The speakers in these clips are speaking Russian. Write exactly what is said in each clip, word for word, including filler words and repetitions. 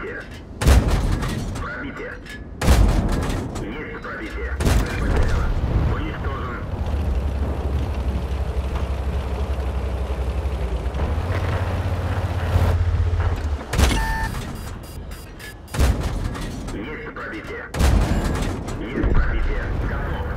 Пробитие. Пробитие. Есть пробитие. Уничтожен. Есть пробитие. Есть пробитие. Готово.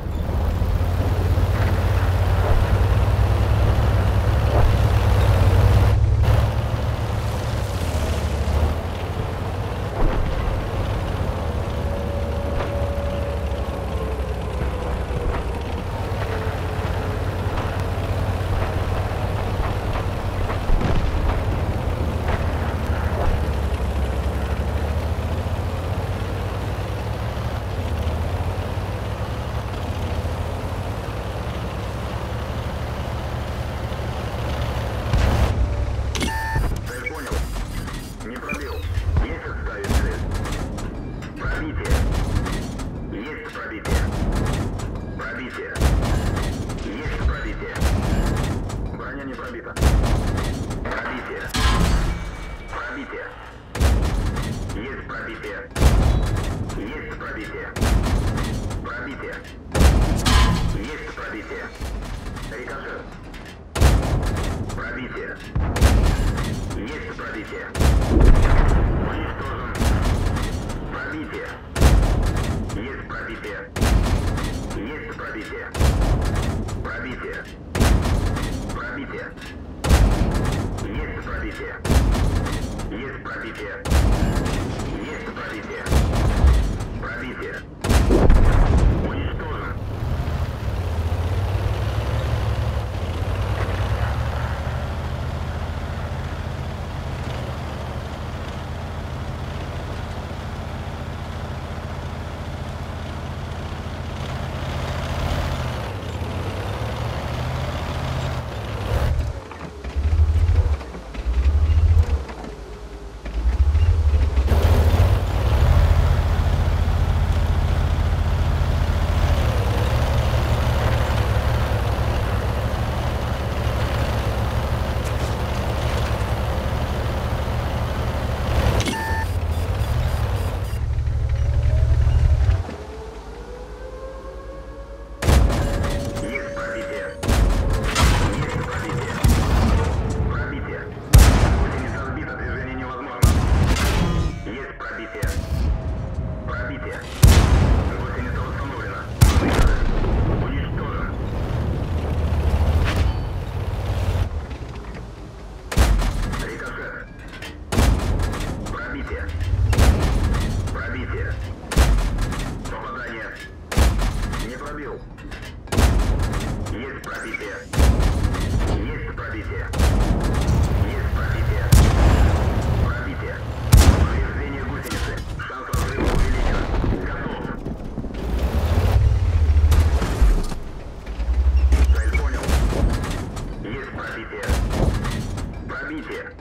Пробитие.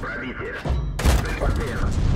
Пробитие. Потеряно.